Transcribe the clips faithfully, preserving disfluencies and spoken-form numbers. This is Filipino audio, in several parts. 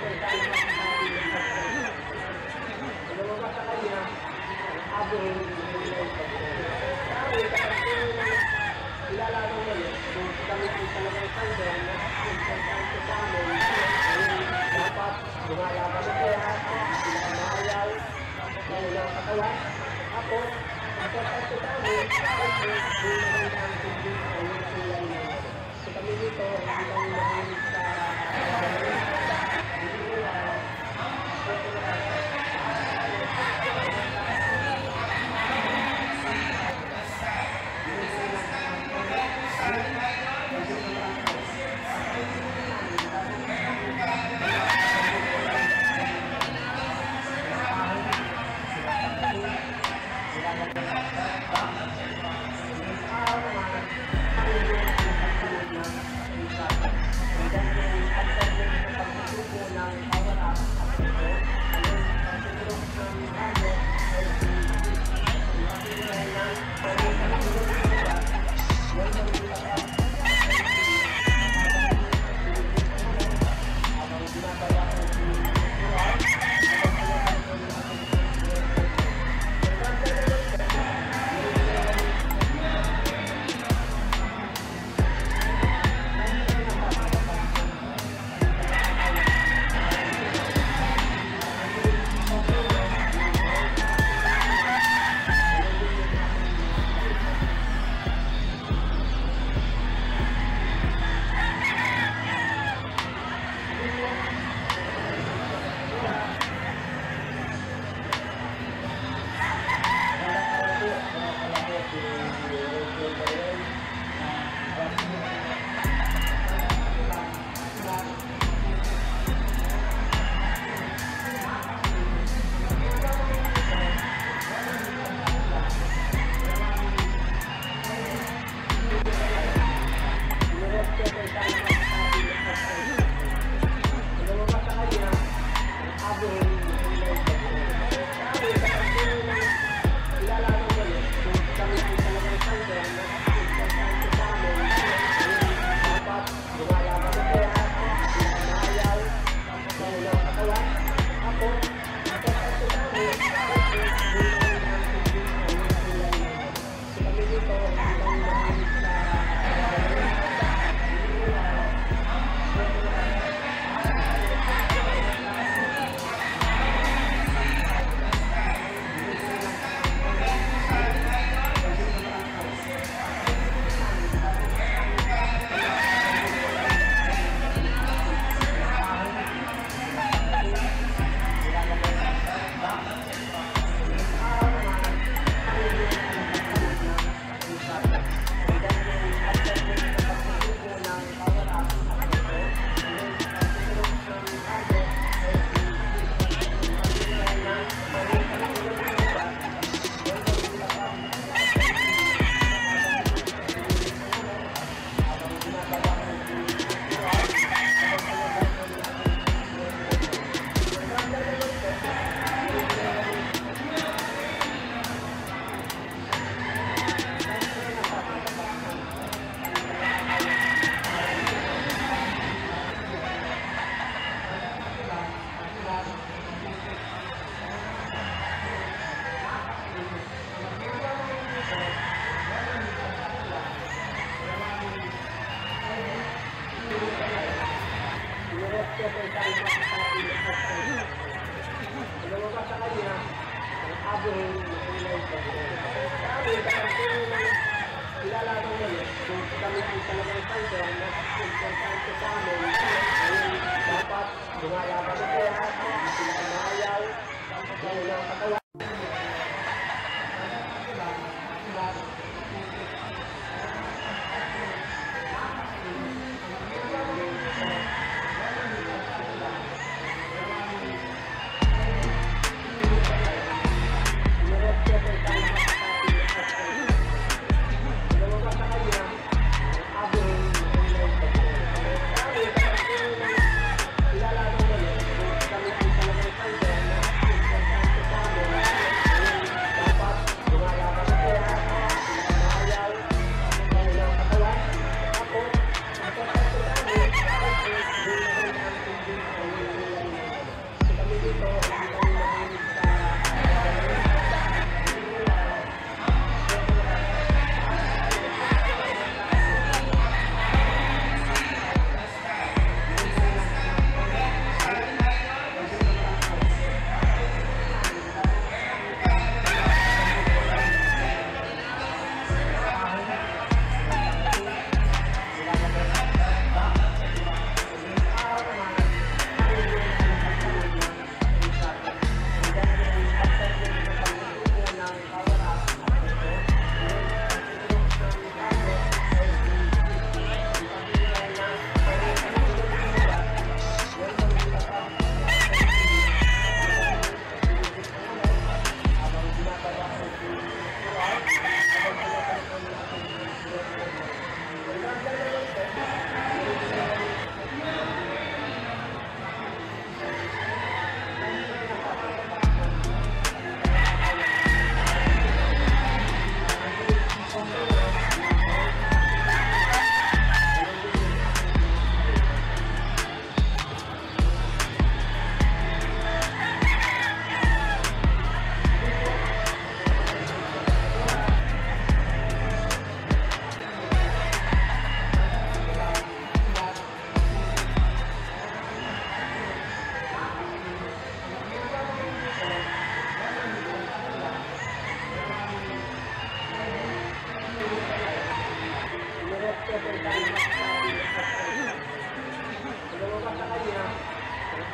Thank you.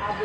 Ako,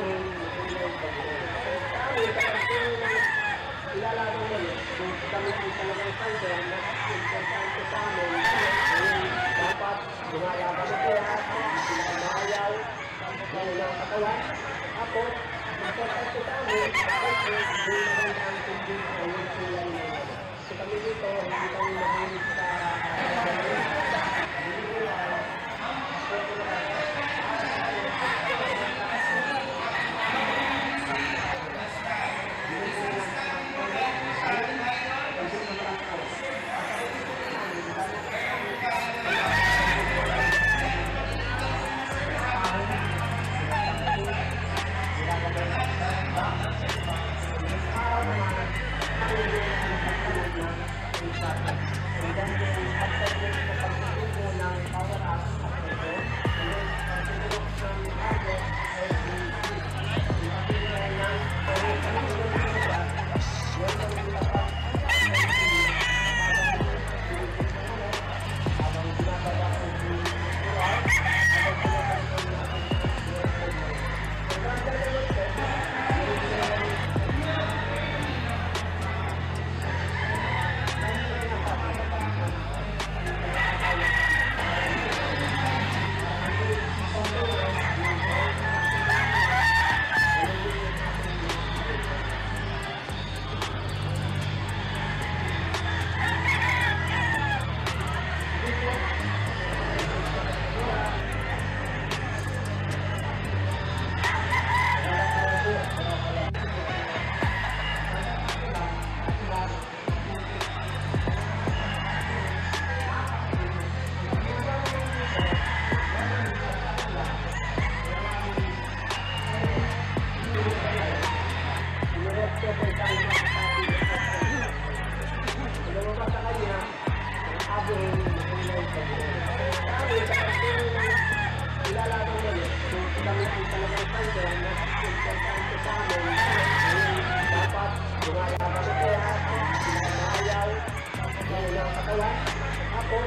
ako,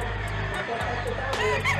ako, ako, ako,